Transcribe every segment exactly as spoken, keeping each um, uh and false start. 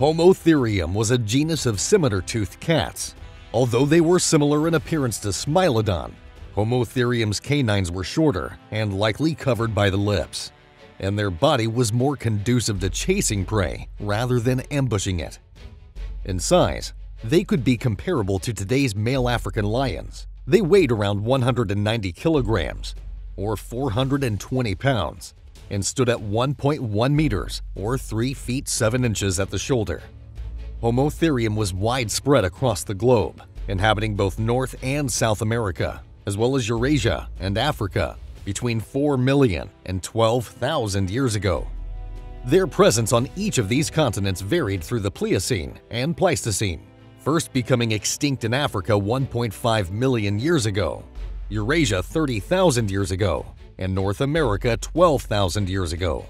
Homotherium was a genus of scimitar-toothed cats. Although they were similar in appearance to Smilodon, Homotherium's canines were shorter and likely covered by the lips, and their body was more conducive to chasing prey rather than ambushing it. In size, they could be comparable to today's male African lions. They weighed around one hundred ninety kilograms, or four hundred twenty pounds, and stood at one point one meters or three feet seven inches at the shoulder. Homotherium was widespread across the globe, inhabiting both North and South America, as well as Eurasia and Africa, between four million and twelve thousand years ago. Their presence on each of these continents varied through the Pliocene and Pleistocene, first becoming extinct in Africa one point five million years ago, Eurasia thirty thousand years ago, and North America twelve thousand years ago.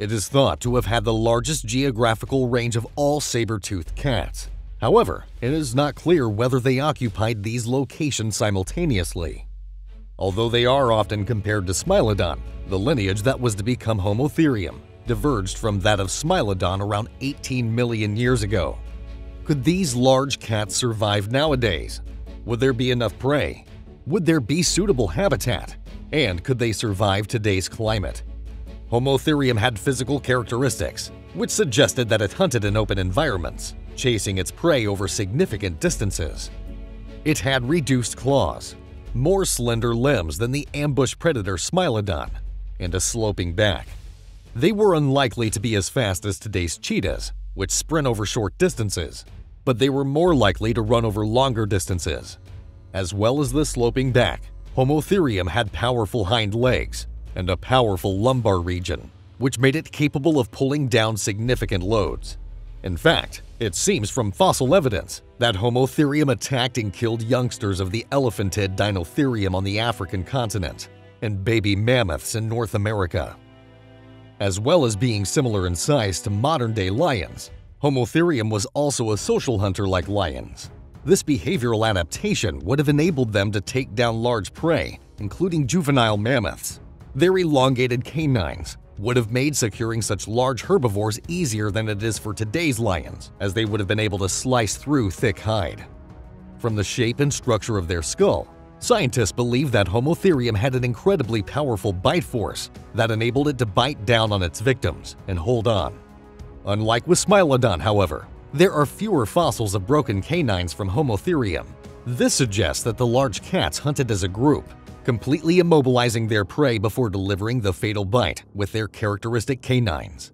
It is thought to have had the largest geographical range of all saber-toothed cats. However, it is not clear whether they occupied these locations simultaneously. Although they are often compared to Smilodon, the lineage that was to become Homotherium diverged from that of Smilodon around eighteen million years ago. Could these large cats survive nowadays? Would there be enough prey? Would there be suitable habitat? And could they survive today's climate? Homotherium had physical characteristics, which suggested that it hunted in open environments, chasing its prey over significant distances. It had reduced claws, more slender limbs than the ambush predator Smilodon, and a sloping back. They were unlikely to be as fast as today's cheetahs, which sprint over short distances, but they were more likely to run over longer distances. As well as the sloping back, Homotherium had powerful hind legs and a powerful lumbar region, which made it capable of pulling down significant loads. In fact, it seems from fossil evidence that Homotherium attacked and killed youngsters of the elephantid Dinotherium on the African continent and baby mammoths in North America. As well as being similar in size to modern-day lions, Homotherium was also a social hunter like lions. This behavioral adaptation would have enabled them to take down large prey, including juvenile mammoths. Their elongated canines would have made securing such large herbivores easier than it is for today's lions, as they would have been able to slice through thick hide. From the shape and structure of their skull, scientists believe that Homotherium had an incredibly powerful bite force that enabled it to bite down on its victims and hold on. Unlike with Smilodon, however, there are fewer fossils of broken canines from Homotherium. This suggests that the large cats hunted as a group, completely immobilizing their prey before delivering the fatal bite with their characteristic canines.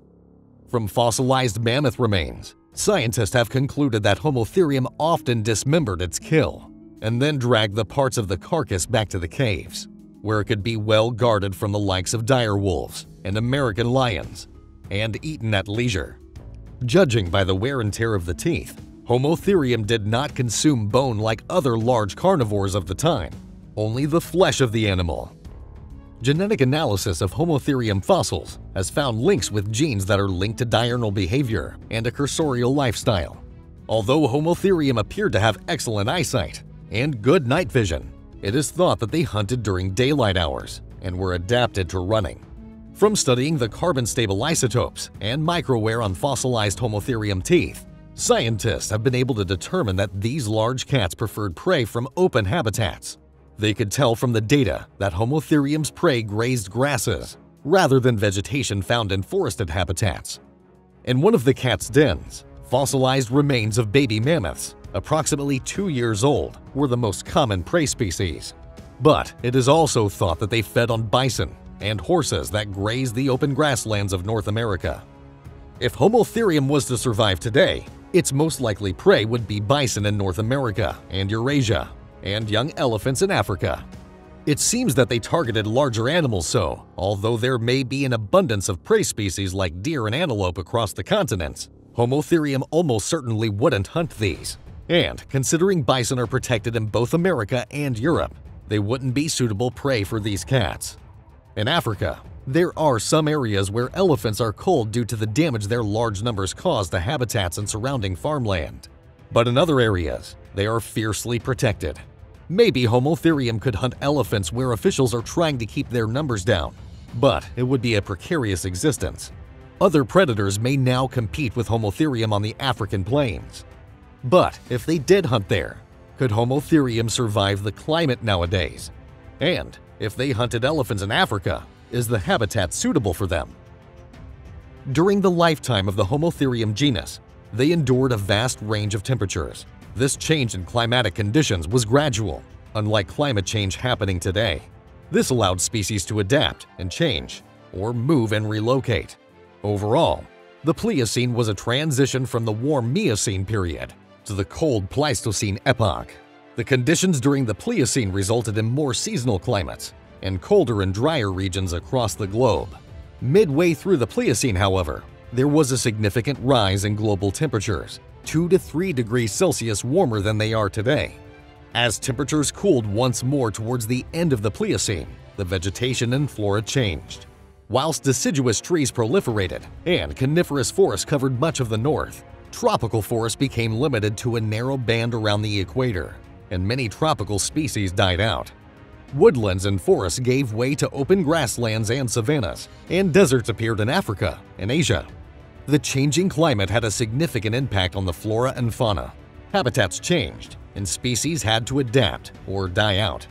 From fossilized mammoth remains, scientists have concluded that Homotherium often dismembered its kill and then dragged the parts of the carcass back to the caves, where it could be well guarded from the likes of dire wolves and American lions, and eaten at leisure. Judging by the wear and tear of the teeth, Homotherium did not consume bone like other large carnivores of the time, only the flesh of the animal. Genetic analysis of Homotherium fossils has found links with genes that are linked to diurnal behavior and a cursorial lifestyle. Although Homotherium appeared to have excellent eyesight and good night vision, it is thought that they hunted during daylight hours and were adapted to running. From studying the carbon-stable isotopes and microwear on fossilized Homotherium teeth, scientists have been able to determine that these large cats preferred prey from open habitats. They could tell from the data that Homotherium's prey grazed grasses rather than vegetation found in forested habitats. In one of the cat's dens, fossilized remains of baby mammoths, approximately two years old, were the most common prey species. But it is also thought that they fed on bison and horses that graze the open grasslands of North America. If Homotherium was to survive today, its most likely prey would be bison in North America and Eurasia, and young elephants in Africa. It seems that they targeted larger animals, so although there may be an abundance of prey species like deer and antelope across the continents, Homotherium almost certainly wouldn't hunt these. And considering bison are protected in both America and Europe, they wouldn't be suitable prey for these cats. In Africa, there are some areas where elephants are culled due to the damage their large numbers cause to habitats and surrounding farmland. But in other areas, they are fiercely protected. Maybe Homotherium could hunt elephants where officials are trying to keep their numbers down, but it would be a precarious existence. Other predators may now compete with Homotherium on the African plains. But if they did hunt there, could Homotherium survive the climate nowadays? And if they hunted elephants in Africa, is the habitat suitable for them? During the lifetime of the Homotherium genus, they endured a vast range of temperatures. This change in climatic conditions was gradual, unlike climate change happening today. This allowed species to adapt and change, or move and relocate. Overall, the Pliocene was a transition from the warm Miocene period to the cold Pleistocene epoch. The conditions during the Pliocene resulted in more seasonal climates and colder and drier regions across the globe. Midway through the Pliocene, however, there was a significant rise in global temperatures, two to three degrees Celsius warmer than they are today. As temperatures cooled once more towards the end of the Pliocene, the vegetation and flora changed. Whilst deciduous trees proliferated and coniferous forests covered much of the north, tropical forests became limited to a narrow band around the equator, and many tropical species died out. Woodlands and forests gave way to open grasslands and savannas, and deserts appeared in Africa and Asia. The changing climate had a significant impact on the flora and fauna. Habitats changed, and species had to adapt or die out.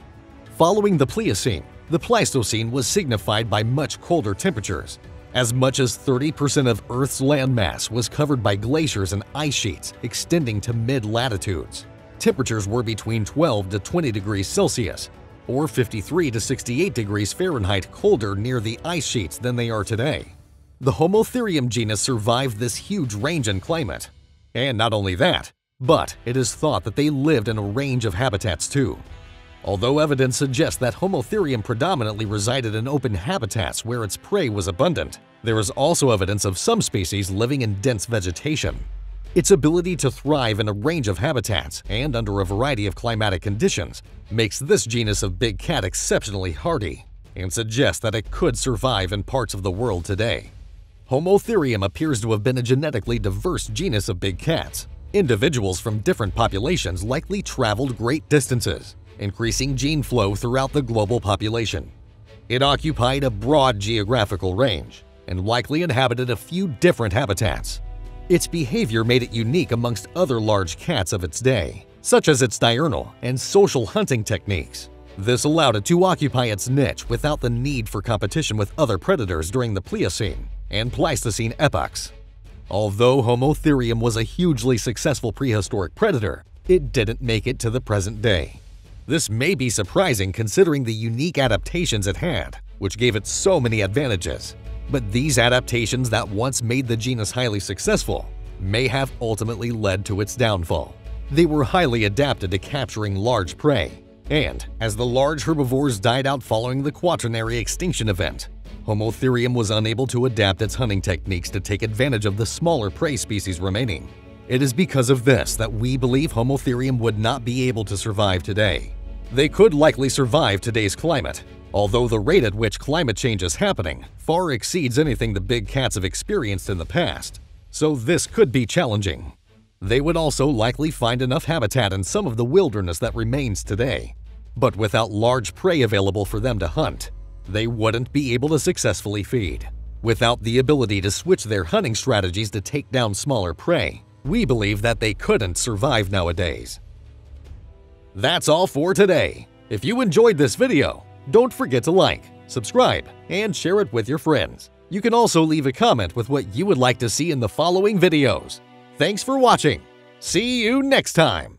Following the Pliocene, the Pleistocene was signified by much colder temperatures. As much as thirty percent of Earth's landmass was covered by glaciers and ice sheets extending to mid-latitudes. Temperatures were between twelve to twenty degrees Celsius, or fifty-three to sixty-eight degrees Fahrenheit colder near the ice sheets than they are today. The Homotherium genus survived this huge range in climate. And not only that, but it is thought that they lived in a range of habitats too. Although evidence suggests that Homotherium predominantly resided in open habitats where its prey was abundant, there is also evidence of some species living in dense vegetation. Its ability to thrive in a range of habitats and under a variety of climatic conditions makes this genus of big cat exceptionally hardy and suggests that it could survive in parts of the world today. Homotherium appears to have been a genetically diverse genus of big cats. Individuals from different populations likely traveled great distances, increasing gene flow throughout the global population. It occupied a broad geographical range and likely inhabited a few different habitats. Its behavior made it unique amongst other large cats of its day, such as its diurnal and social hunting techniques. This allowed it to occupy its niche without the need for competition with other predators during the Pliocene and Pleistocene epochs. Although Homotherium was a hugely successful prehistoric predator, it didn't make it to the present day. This may be surprising considering the unique adaptations it had, which gave it so many advantages. But these adaptations that once made the genus highly successful may have ultimately led to its downfall. They were highly adapted to capturing large prey, and as the large herbivores died out following the Quaternary extinction event, Homotherium was unable to adapt its hunting techniques to take advantage of the smaller prey species remaining. It is because of this that we believe Homotherium would not be able to survive today. They could likely survive today's climate, although the rate at which climate change is happening far exceeds anything the big cats have experienced in the past, so this could be challenging. They would also likely find enough habitat in some of the wilderness that remains today, but without large prey available for them to hunt, they wouldn't be able to successfully feed. Without the ability to switch their hunting strategies to take down smaller prey, we believe that they couldn't survive nowadays. That's all for today. If you enjoyed this video, don't forget to like, subscribe, and share it with your friends. You can also leave a comment with what you would like to see in the following videos. Thanks for watching. See you next time.